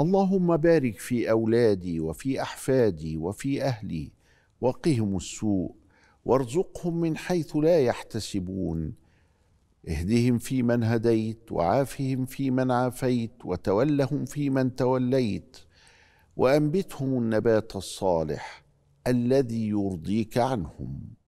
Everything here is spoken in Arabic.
اللهم بارك في أولادي وفي أحفادي وفي أهلي وقهم السوء وارزقهم من حيث لا يحتسبون. اهدهم في من هديت وعافهم في من عافيت وتولهم في من توليت وأنبتهم النبات الصالح الذي يرضيك عنهم.